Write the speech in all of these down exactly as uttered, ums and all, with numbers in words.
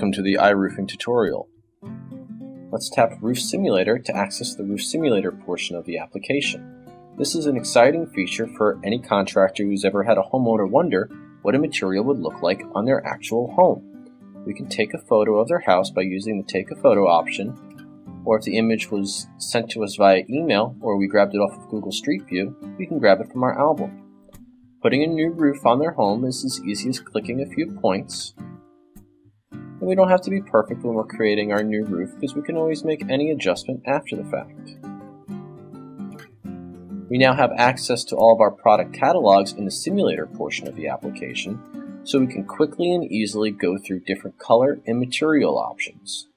welcome to the iRoofing tutorial. Let's tap Roof Simulator to access the Roof Simulator portion of the application. This is an exciting feature for any contractor who's ever had a homeowner wonder what a material would look like on their actual home. We can take a photo of their house by using the Take a Photo option, or if the image was sent to us via email or we grabbed it off of Google Street View, we can grab it from our album. Putting a new roof on their home is as easy as clicking a few points. And we don't have to be perfect when we're creating our new roof, because we can always make any adjustment after the fact. We now have access to all of our product catalogs in the simulator portion of the application, so we can quickly and easily go through different color and material options.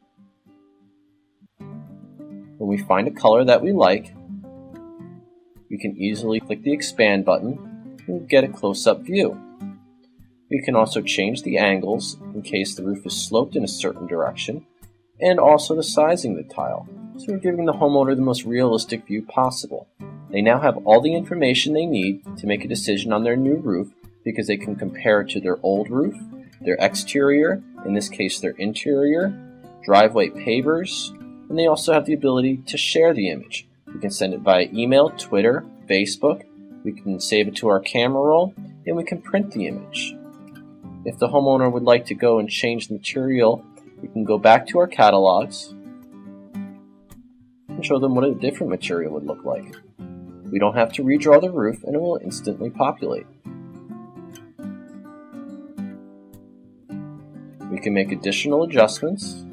When we find a color that we like, we can easily click the expand button and get a close-up view. We can also change the angles in case the roof is sloped in a certain direction, and also the sizing of the tile, so we're giving the homeowner the most realistic view possible. They now have all the information they need to make a decision on their new roof, because they can compare it to their old roof, their exterior, in this case their interior, driveway pavers, and they also have the ability to share the image. We can send it via email, Twitter, Facebook, we can save it to our camera roll, and we can print the image. If the homeowner would like to go and change the material, we can go back to our catalogs and show them what a different material would look like. We don't have to redraw the roof and it will instantly populate. We can make additional adjustments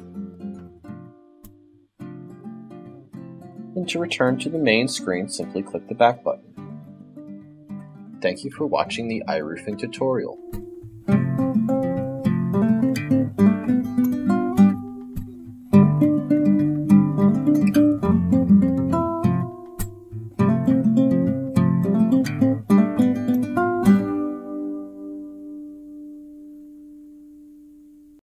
and to return to the main screen, simply click the back button. Thank you for watching the iRoofing tutorial.